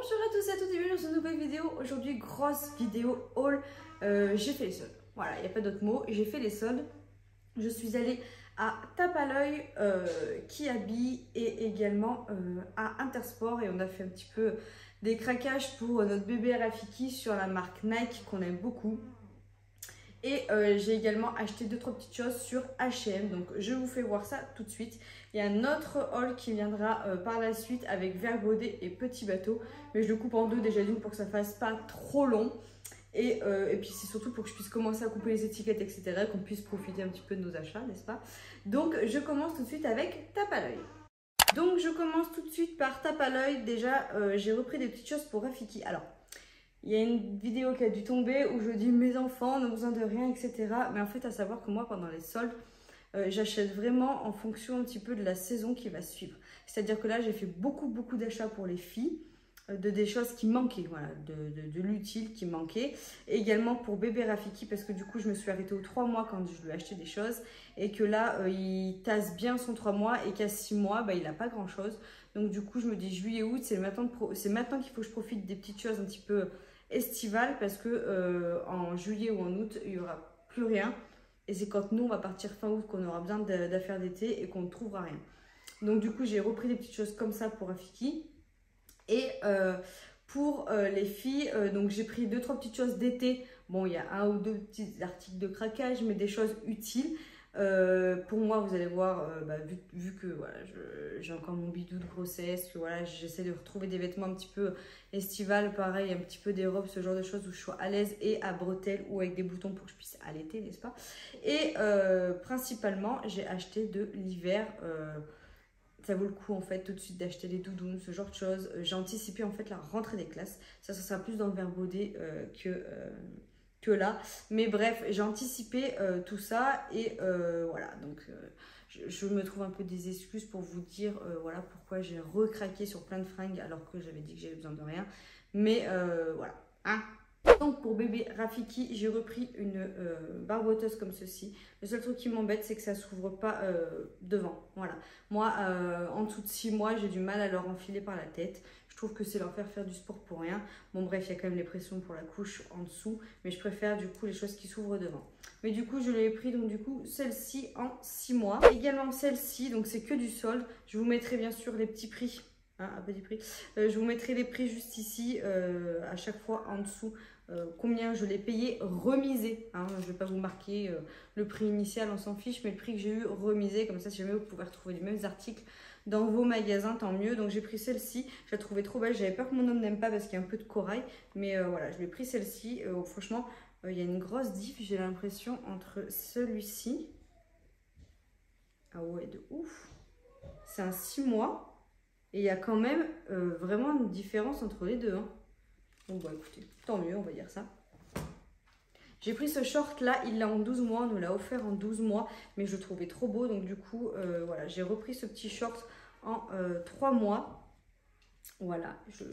Bonjour à tous et à toutes et bienvenue dans une nouvelle vidéo. Aujourd'hui, grosse vidéo haul. J'ai fait les soldes. Voilà, il n'y a pas d'autre mot. J'ai fait les soldes. Je suis allée à Tape à l'œil, Kiabi et également à Intersport. Et on a fait un petit peu des craquages pour notre bébé Rafiki sur la marque Nike qu'on aime beaucoup. Et j'ai également acheté 2-3 petites choses sur H&M. Donc je vous fais voir ça tout de suite. Il y a un autre haul qui viendra par la suite avec Verbaudet et Petit Bateau. Mais je le coupe en deux déjà d'une pour que ça ne fasse pas trop long. Et puis c'est surtout pour que je puisse commencer à couper les étiquettes, etc. Qu'on puisse profiter un petit peu de nos achats, n'est-ce pas? Donc je commence tout de suite avec Tape à l'œil. Donc je commence tout de suite par Tape à l'œil. Déjà j'ai repris des petites choses pour Rafiki. Alors... il y a une vidéo qui a dû tomber où je dis mes enfants n'ont besoin de rien, etc. Mais en fait, à savoir que moi, pendant les soldes, j'achète vraiment en fonction un petit peu de la saison qui va suivre. C'est-à-dire que là, j'ai fait beaucoup d'achats pour les filles, de des choses qui manquaient, voilà, de l'utile qui manquait. Et également pour bébé Rafiki, parce que du coup, je me suis arrêtée aux 3 mois quand je lui ai acheté des choses. Et que là, il tasse bien son 3 mois et qu'à 6 mois, bah, il n'a pas grand-chose. Donc du coup, je me dis juillet-août, c'est maintenant qu'il faut que je profite des petites choses un petit peu... estivale, parce que en juillet ou en août il n'y aura plus rien et c'est quand nous on va partir fin août qu'on aura besoin d'affaires d'été et qu'on ne trouvera rien. Donc du coup j'ai repris des petites choses comme ça pour Rafiki et pour les filles donc j'ai pris 2-3 petites choses d'été. Bon, il y a 1 ou 2 petits articles de craquage, mais des choses utiles. Pour moi, vous allez voir, vu que voilà, j'ai encore mon bidou de grossesse, que voilà, j'essaie de retrouver des vêtements un petit peu estivales, pareil, un petit peu des robes, ce genre de choses où je sois à l'aise et à bretelles ou avec des boutons pour que je puisse allaiter, n'est-ce pas? Et principalement, j'ai acheté de l'hiver. Ça vaut le coup en fait tout de suite d'acheter des doudounes, ce genre de choses. J'ai anticipé en fait la rentrée des classes. Ça sera plus dans le Verbaudet que là, mais bref, j'ai anticipé tout ça et voilà, donc je me trouve un peu des excuses pour vous dire voilà pourquoi j'ai recraqué sur plein de fringues alors que j'avais dit que j'avais besoin de rien, mais voilà, hein. Donc pour bébé Rafiki, j'ai repris une barboteuse comme ceci. Le seul truc qui m'embête, c'est que ça s'ouvre pas devant, voilà. Moi, en dessous de 6 mois, j'ai du mal à leur enfiler par la tête. Je trouve que c'est leur faire du sport pour rien. Bon bref, il y a quand même les pressions pour la couche en dessous, mais je préfère du coup les choses qui s'ouvrent devant. Mais du coup, je l'ai pris, donc du coup, celle-ci en 6 mois. Également celle-ci, donc c'est que du solde. Je vous mettrai bien sûr les petits prix. Hein, à petit prix. Je vous mettrai les prix juste ici, à chaque fois en dessous, combien je l'ai payé remisé. Hein, je ne vais pas vous marquer le prix initial, on s'en fiche, mais le prix que j'ai eu remisé, comme ça si jamais vous pouvez retrouver les mêmes articles dans vos magasins, tant mieux. Donc j'ai pris celle-ci, je la trouvais trop belle, j'avais peur que mon homme n'aime pas parce qu'il y a un peu de corail, mais voilà, je l'ai pris celle-ci. Franchement, il y a une grosse diff, j'ai l'impression, entre celui-ci. Ah ouais, de ouf. C'est un 6 mois. Et il y a quand même vraiment une différence entre les deux. Hein. Bon, bah écoutez, tant mieux, on va dire ça. J'ai pris ce short là, il l'a en 12 mois, on nous l'a offert en 12 mois, mais je le trouvais trop beau. Donc du coup, voilà, j'ai repris ce petit short en 3 mois. Voilà, je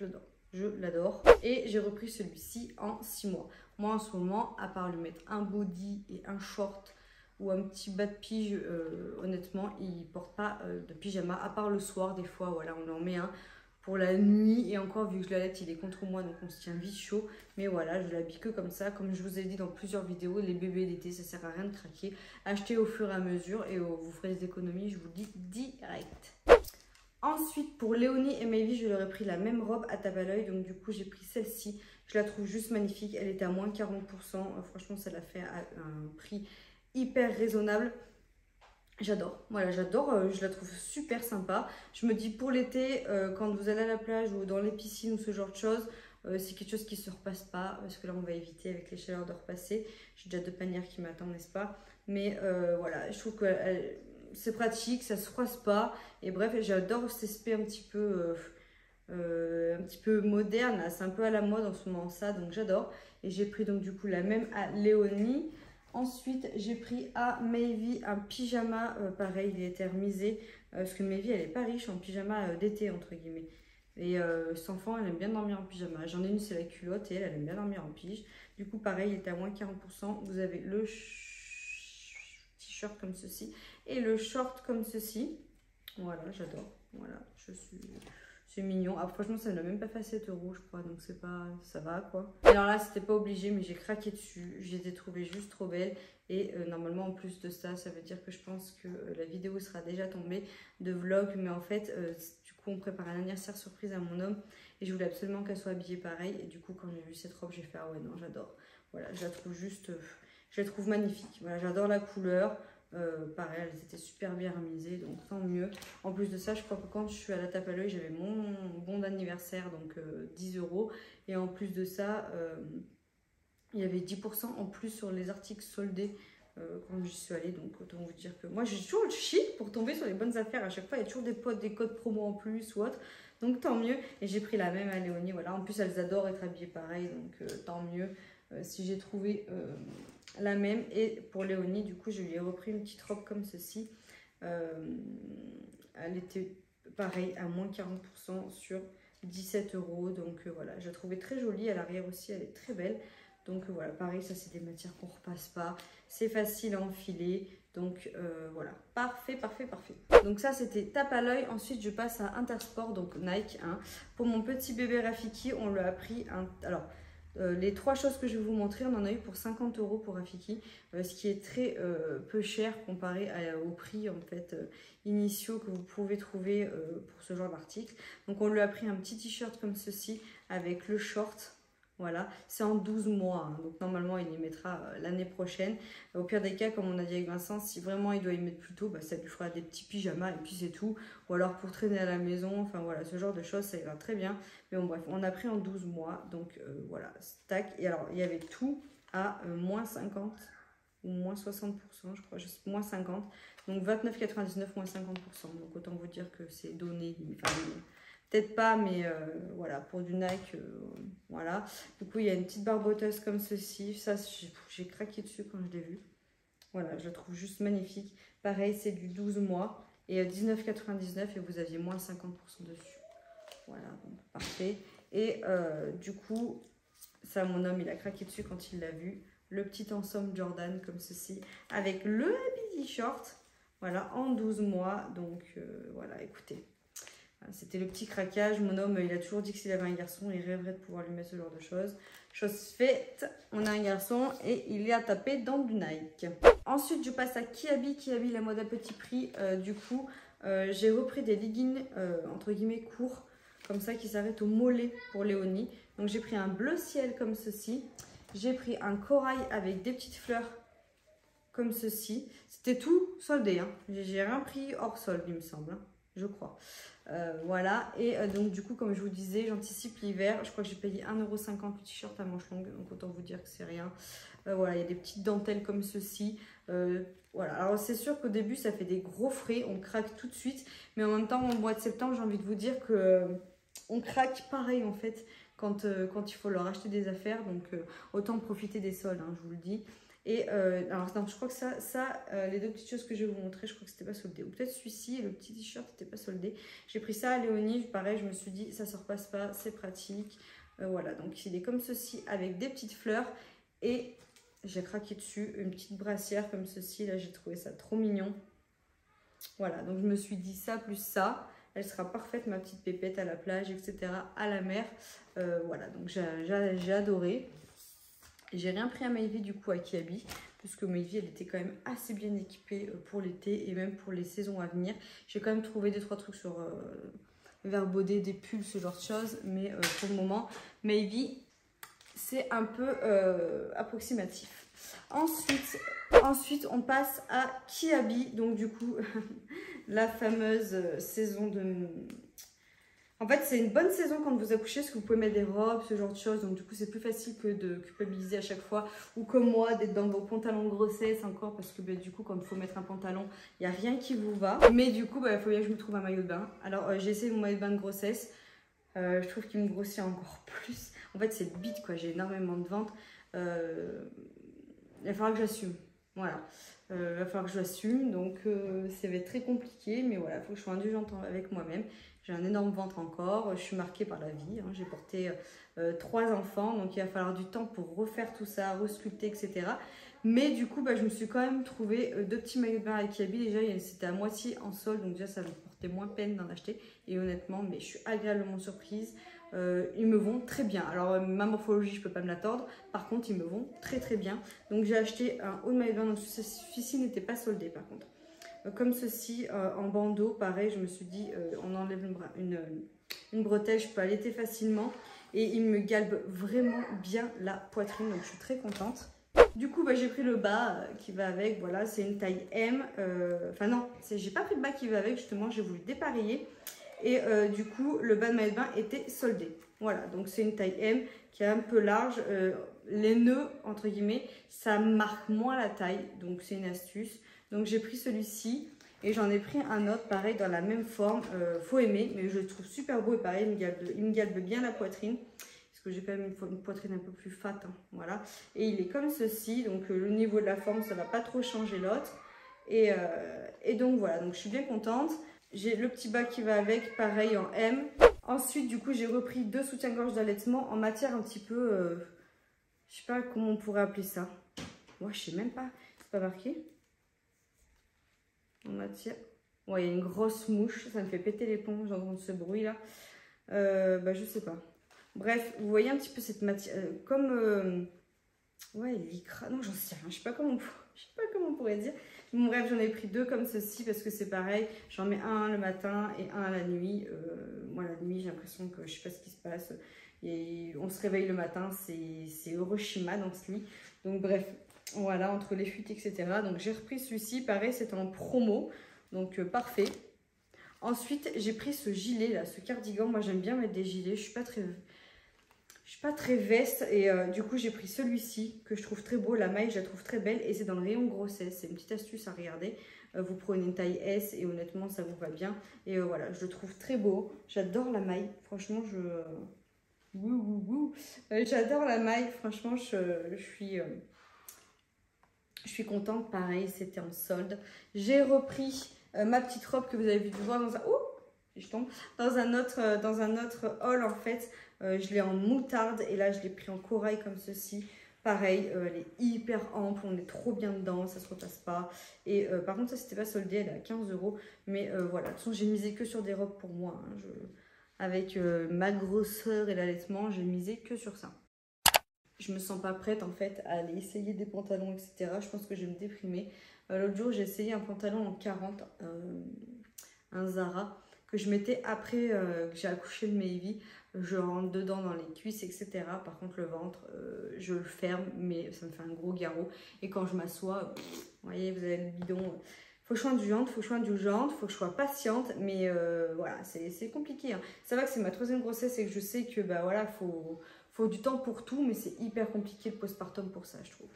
l'adore. Je l'adore. Et j'ai repris celui-ci en 6 mois. Moi en ce moment, à part lui mettre un body et un short, ou un petit bas de pige, honnêtement, il porte pas de pyjama, à part le soir, des fois, voilà, on en met un pour la nuit, et encore, vu que je l'allaite, il est contre moi, donc on se tient vite chaud, mais voilà, je l'habille que comme ça, comme je vous ai dit dans plusieurs vidéos, les bébés d'été, ça sert à rien de craquer, achetez au fur et à mesure, et vous ferez des économies, je vous le dis direct. Ensuite, pour Léonie et Maëvi, je leur ai pris la même robe à Tape à l'œil, donc du coup, j'ai pris celle-ci, je la trouve juste magnifique, elle était à moins 40%, franchement, ça l'a fait à un prix hyper raisonnable, j'adore, voilà, j'adore, je la trouve super sympa. Je me dis pour l'été, quand vous allez à la plage ou dans les piscines ou ce genre de choses, c'est quelque chose qui ne se repasse pas, parce que là on va éviter avec les chaleurs de repasser, j'ai déjà 2 panières qui m'attendent, n'est-ce pas, mais voilà, je trouve que c'est pratique, ça ne se froisse pas, et bref, j'adore cet aspect un petit peu moderne, c'est un peu à la mode en ce moment ça, donc j'adore, et j'ai pris donc du coup la même à Léonie. Ensuite, j'ai pris à Maëvi un pyjama, pareil, il était remisé, parce que Maëvi, elle n'est pas riche en pyjama d'été, entre guillemets. Et cet enfant, elle aime bien dormir en pyjama. J'en ai une, c'est la culotte, et elle aime bien dormir en pige. Du coup, pareil, il était à moins 40%. Vous avez le t-shirt comme ceci et le short comme ceci. Voilà, j'adore. Voilà, je suis... C'est mignon. Ah, franchement, ça n'a même pas fait 7 euros, je crois. Donc, c'est pas... ça va, quoi. Et alors là, c'était pas obligé, mais j'ai craqué dessus. Je les ai trouvées juste trop belles. Et normalement, en plus de ça, ça veut dire que je pense que la vidéo sera déjà tombée de vlog. Mais en fait, du coup, on prépare un anniversaire surprise à mon homme. Et je voulais absolument qu'elle soit habillée pareil. Et du coup, quand j'ai vu cette robe, j'ai fait ah ouais, non, j'adore. Voilà, je la trouve juste... je la trouve magnifique. Voilà, j'adore la couleur. Pareil, elles étaient super bien remises, donc tant mieux. En plus de ça, je crois que quand je suis à la Tape à l'œil, j'avais mon bon d'anniversaire, donc 10 euros. Et en plus de ça, il y avait 10% en plus sur les articles soldés quand j'y suis allée. Donc autant vous dire que moi, j'ai toujours le chic pour tomber sur les bonnes affaires. À chaque fois, il y a toujours des codes promo en plus ou autre. Donc tant mieux. Et j'ai pris la même à Léonie. Voilà. En plus, elles adorent être habillées pareil, donc tant mieux. Si j'ai trouvé la même. Et pour Léonie, du coup, je lui ai repris une petite robe comme ceci. Elle était pareil à moins 40% sur 17 euros. Donc voilà, je la trouvais très jolie. À l'arrière aussi, elle est très belle. Donc voilà, pareil, ça c'est des matières qu'on repasse pas. C'est facile à enfiler. Donc voilà, parfait, parfait, parfait. Donc ça c'était Tape à l'œil. Ensuite je passe à Intersport, donc Nike, hein. Pour mon petit bébé Rafiki, on lui a pris un... Alors... les trois choses que je vais vous montrer, on en a eu pour 50 euros pour Rafiki, ce qui est très peu cher comparé au prix en fait initiaux que vous pouvez trouver pour ce genre d'article. Donc on lui a pris un petit t-shirt comme ceci avec le short. Voilà, c'est en 12 mois, hein. Donc normalement il y mettra l'année prochaine. Au pire des cas, comme on a dit avec Vincent, si vraiment il doit y mettre plus tôt, bah, ça lui fera des petits pyjamas et puis c'est tout. Ou alors pour traîner à la maison, enfin voilà, ce genre de choses, ça ira très bien. Mais bon bref, on a pris en 12 mois, donc voilà, tac. Et alors il y avait tout à moins 50 ou moins 60%, je crois, juste moins 50. Donc 29,99 moins 50%, donc autant vous dire que c'est donné, enfin, peut-être pas, mais voilà, pour du Nike, voilà. Du coup, il y a une petite barboteuse comme ceci. Ça, j'ai craqué dessus quand je l'ai vue. Voilà, je la trouve juste magnifique. Pareil, c'est du 12 mois et 19,99 et vous aviez moins 50% dessus. Voilà, donc parfait. Et du coup, ça, mon homme, il a craqué dessus quand il l'a vu. Le petit ensemble Jordan comme ceci avec le baby short. Voilà, en 12 mois. Donc, voilà, écoutez. C'était le petit craquage. Mon homme, il a toujours dit que s'il avait un garçon, il rêverait de pouvoir lui mettre ce genre de choses. Chose faite, on a un garçon et il est à taper dans du Nike. Ensuite, je passe à Kiabi. Kiabi, la mode à petit prix. Du coup, j'ai repris des leggings, entre guillemets, courts, comme ça, qui s'arrêtent au mollet pour Léonie. Donc, j'ai pris un bleu ciel comme ceci. J'ai pris un corail avec des petites fleurs comme ceci. C'était tout soldé, hein. J'ai rien pris hors solde, il me semble, hein. Je crois. Voilà, et donc du coup, comme je vous disais, j'anticipe l'hiver. Je crois que j'ai payé 1,50 € le t-shirt à manches longues, donc autant vous dire que c'est rien. Voilà, il y a des petites dentelles comme ceci. Voilà, alors c'est sûr qu'au début, ça fait des gros frais, on craque tout de suite. Mais en même temps, au mois de septembre, j'ai envie de vous dire que on craque pareil en fait quand il faut leur acheter des affaires. Donc autant profiter des soldes, hein, je vous le dis. Et alors non, je crois que ça les deux petites choses que je vais vous montrer, je crois que c'était pas soldé. Ou peut-être celui-ci, le petit t-shirt n'était pas soldé. J'ai pris ça à Léonie, pareil, je me suis dit ça se repasse pas, c'est pratique. Voilà, donc il est comme ceci avec des petites fleurs. Et j'ai craqué dessus une petite brassière comme ceci. Là, j'ai trouvé ça trop mignon. Voilà, donc je me suis dit ça plus ça. Elle sera parfaite, ma petite pépette à la plage, etc. à la mer. Voilà, donc j'ai adoré. J'ai rien pris à Maëvi du coup à Kiabi, puisque Maëvi elle était quand même assez bien équipée pour l'été et même pour les saisons à venir. J'ai quand même trouvé 2-3 trucs sur Verbaudet, des pulls, ce genre de choses, mais pour le moment, Maëvi c'est un peu approximatif. Ensuite, on passe à Kiabi, donc du coup la fameuse saison de... En fait, c'est une bonne saison quand vous accouchez, parce que vous pouvez mettre des robes, ce genre de choses. Donc, du coup, c'est plus facile que de culpabiliser à chaque fois. Ou comme moi, d'être dans vos pantalons de grossesse encore, parce que bah, du coup, quand il faut mettre un pantalon, il n'y a rien qui vous va. Mais du coup, il faut bien que je me trouve un maillot de bain. Alors, j'ai essayé mon maillot de bain de grossesse. Je trouve qu'il me grossit encore plus. En fait, c'est le bide, quoi. J'ai énormément de ventre. Il va falloir que j'assume. Voilà, il va falloir que j'assume, donc ça va être très compliqué, mais voilà, il faut que je sois indulgente avec moi-même. J'ai un énorme ventre encore, je suis marquée par la vie, hein. J'ai porté 3 enfants, donc il va falloir du temps pour refaire tout ça, resculpter, etc. Mais du coup, bah, je me suis quand même trouvé 2 petits maillots de bain à Kiabi, déjà c'était à moitié en sol, donc déjà ça me porte fait moins peine d'en acheter. Et honnêtement, mais je suis agréablement surprise. Ils me vont très bien. Alors ma morphologie, je peux pas me la tordre. Par contre, ils me vont très très bien. Donc j'ai acheté un haut de maillot de bain. Donc celui-ci n'était pas soldé par contre. Comme ceci, en bandeau, pareil, je me suis dit, on enlève une bretelle, je peux allaiter facilement. Et il me galbe vraiment bien la poitrine, donc je suis très contente. Du coup, bah, j'ai pris le bas qui va avec, voilà, c'est une taille M. Enfin non, j'ai pas pris le bas qui va avec, justement, j'ai voulu dépareiller. Et du coup, le bas de maillot de bain était soldé. Voilà, donc c'est une taille M qui est un peu large. Les nœuds, entre guillemets, ça marque moins la taille, donc c'est une astuce. Donc j'ai pris celui-ci et j'en ai pris un autre, pareil, dans la même forme. Faut aimer, mais je le trouve super beau et pareil, il me galbe bien la poitrine. Parce que j'ai quand même une poitrine un peu plus fat, hein, voilà. Et il est comme ceci, donc le niveau de la forme, ça ne va pas trop changer l'autre. Et donc voilà, donc je suis bien contente. J'ai le petit bas qui va avec, pareil en M. Ensuite, du coup, j'ai repris deux soutiens-gorge d'allaitement en matière un petit peu... je sais pas comment on pourrait appeler ça. Moi, je sais même pas, c'est pas marqué. En matière... Ouais, il y a une grosse mouche, ça me fait péter les plombs, j'entends ce bruit là. Bah, je sais pas. Bref, vous voyez un petit peu cette matière... comme... ouais, lycra... Non, j'en sais rien, je sais pas comment on pourrait dire. Bon, bref, j'en ai pris deux comme ceci parce que c'est pareil. J'en mets un le matin et un la nuit. Moi, la nuit, j'ai l'impression que je sais pas ce qui se passe. Et on se réveille le matin, c'est Hiroshima dans ce lit. Donc bref, voilà, entre les fuites, etc. Donc j'ai repris celui-ci, pareil, c'est en promo. Donc parfait. Ensuite, j'ai pris ce gilet là, ce cardigan. Moi, j'aime bien mettre des gilets. Je suis pas très veste. Et du coup, j'ai pris celui-ci que je trouve très beau. La maille, je la trouve très belle. Et c'est dans le rayon grossesse. C'est une petite astuce à regarder. Vous prenez une taille S et honnêtement, ça vous va bien. Et voilà, je le trouve très beau. J'adore la maille. Franchement, je... J'adore la maille, franchement je suis contente, pareil c'était en solde. J'ai repris ma petite robe que vous avez vu voir dans un... Oh, je tombe. Dans un autre haul en fait, je l'ai en moutarde et là je l'ai pris en corail comme ceci. Pareil, elle est hyper ample, on est trop bien dedans, ça se repasse pas. Et par contre ça c'était pas soldé, elle est à 15 €. Mais voilà, de toute façon j'ai misé que sur des robes pour moi, hein, Avec ma grosseur et l'allaitement, j'ai misé que sur ça. Je me sens pas prête en fait à aller essayer des pantalons, etc. Je pense que je vais me déprimer. L'autre jour, j'ai essayé un pantalon en 40, un Zara, que je mettais après que j'ai accouché de Maëvi. Je rentre dedans dans les cuisses, etc. Par contre, le ventre, je le ferme, mais ça me fait un gros garrot. Et quand je m'assois, vous voyez, vous avez le bidon... Faut que je sois indulgente, faut que je sois patiente, mais voilà, c'est compliqué. Hein. Ça va que c'est ma troisième grossesse et que je sais que bah voilà, faut du temps pour tout, mais c'est hyper compliqué le postpartum pour ça, je trouve.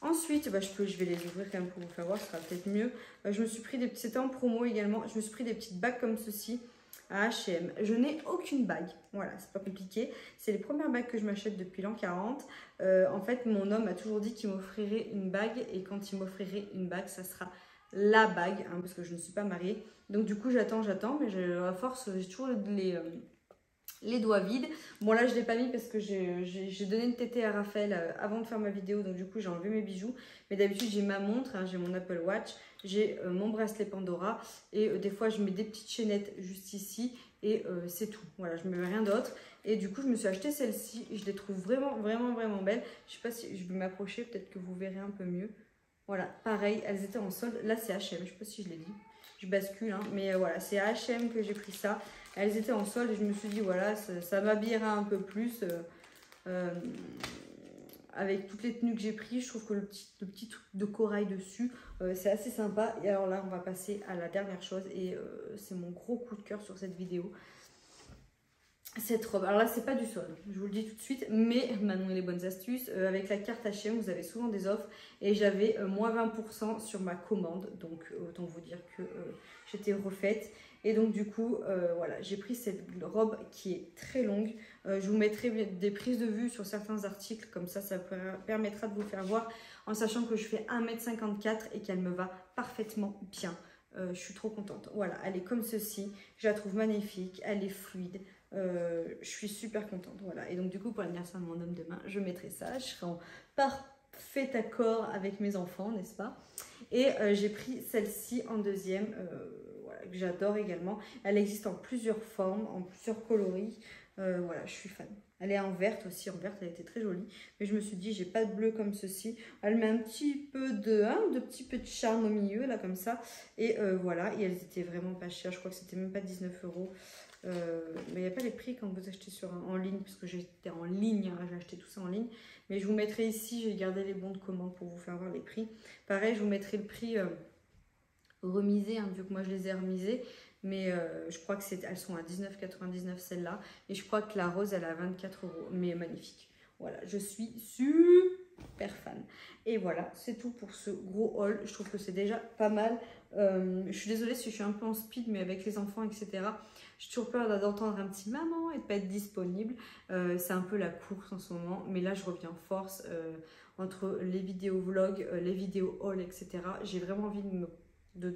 Ensuite, bah, je vais les ouvrir quand même pour vous faire voir, ce sera peut-être mieux. Je me suis pris des petites, c'était en promo également, je me suis pris des petites bagues comme ceci à H&M. Je n'ai aucune bague, voilà, c'est pas compliqué. C'est les premières bagues que je m'achète depuis l'an 40. En fait, mon homme a toujours dit qu'il m'offrirait une bague. Et quand il m'offrirait une bague, ça sera la bague, hein, parce que je ne suis pas mariée. Donc du coup, j'attends, mais à force, j'ai toujours les doigts vides. Bon là, je ne l'ai pas mis parce que j'ai donné une tétée à Raphaël avant de faire ma vidéo. Donc du coup, j'ai enlevé mes bijoux. Mais d'habitude, j'ai ma montre, hein, j'ai mon Apple Watch. J'ai mon bracelet Pandora et des fois je mets des petites chaînettes juste ici et c'est tout. Voilà, je ne mets rien d'autre. Et du coup, je me suis acheté celle-ci. Je les trouve vraiment, vraiment, vraiment belles. Je ne sais pas si je vais m'approcher, peut-être que vous verrez un peu mieux. Voilà, pareil, elles étaient en solde. Là, c'est H&M, je ne sais pas si je l'ai dit. Je bascule, hein, mais voilà, c'est à H&M que j'ai pris ça. Elles étaient en solde et je me suis dit, voilà, ça m'habillera un peu plus. Avec toutes les tenues que j'ai prises, je trouve que le petit truc de corail dessus, c'est assez sympa. Et alors là, on va passer à la dernière chose. Et c'est mon gros coup de cœur sur cette vidéo. Cette robe. Alors là, c'est pas du solde, je vous le dis tout de suite. Mais Manon et les bonnes astuces. Avec la carte H&M, vous avez souvent des offres. Et j'avais moins 20% sur ma commande. Donc, autant vous dire que j'étais refaite. Et donc du coup, voilà, j'ai pris cette robe qui est très longue. Je vous mettrai des prises de vue sur certains articles, comme ça, ça permettra de vous faire voir, en sachant que je fais 1 m 54 et qu'elle me va parfaitement bien. Je suis trop contente. Voilà, elle est comme ceci, je la trouve magnifique, elle est fluide. Je suis super contente, voilà. Et donc du coup, pour l'anniversaire de mon homme demain, je mettrai ça, je serai en parfait accord avec mes enfants, n'est-ce pas? Et j'ai pris celle-ci en deuxième... que j'adore également. Elle existe en plusieurs formes, en plusieurs coloris. Voilà, je suis fan. Elle est en verte aussi, en verte elle était très jolie. Mais je me suis dit, j'ai pas de bleu comme ceci. Elle met un petit peu de, hein, de petit peu de charme au milieu, là comme ça. Et voilà, et elles étaient vraiment pas chères. Je crois que c'était même pas 19 €. Mais il n'y a pas les prix quand vous achetez sur, en ligne, parce que j'étais en ligne, hein, j'ai acheté tout ça en ligne. Mais je vous mettrai ici, j'ai gardé les bons de commande pour vous faire voir les prix. Pareil, je vous mettrai le prix remisé, hein, vu que moi je les ai remisés. Mais je crois que elles sont à 19,99 € celles-là. Et je crois que la rose, elle est à 24 €. Mais magnifique. Voilà, je suis super fan. Et voilà, c'est tout pour ce gros haul. Je trouve que c'est déjà pas mal. Je suis désolée si je suis un peu en speed, mais avec les enfants, etc. J'ai toujours peur d'entendre un petit maman et de ne pas être disponible. C'est un peu la course en ce moment. Mais là, je reviens en force entre les vidéos vlogs, les vidéos haul, etc. J'ai vraiment envie de me de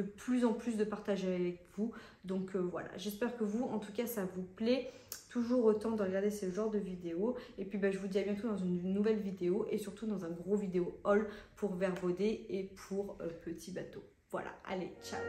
plus en plus de partager avec vous, donc voilà, j'espère que vous, en tout cas, ça vous plaît, toujours autant de regarder ce genre de vidéos, et puis bah, je vous dis à bientôt dans une nouvelle vidéo, et surtout dans un gros vidéo haul pour Verbaudet et pour Petit Bateau. Voilà, allez, ciao.